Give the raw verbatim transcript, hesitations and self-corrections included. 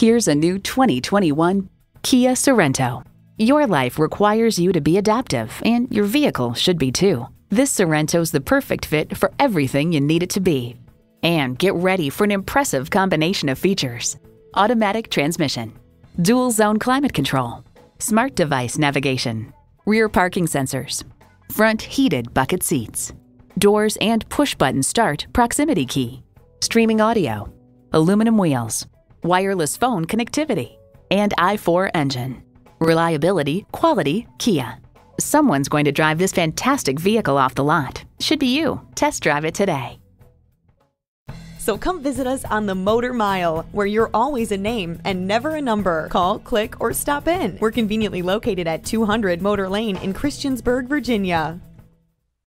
Here's a new twenty twenty-one Kia Sorento. Your life requires you to be adaptive, and your vehicle should be too. This Sorento's the perfect fit for everything you need it to be. And get ready for an impressive combination of features: automatic transmission, dual zone climate control, smart device navigation, rear parking sensors, front heated bucket seats, doors and push button start proximity key, streaming audio, aluminum wheels, wireless phone connectivity, and I four engine. Reliability, quality, Kia. Someone's going to drive this fantastic vehicle off the lot. Should be you. Test drive it today. So come visit us on the Motor Mile, where you're always a name and never a number. Call, click, or stop in. We're conveniently located at two hundred Motor Lane in Christiansburg, Virginia.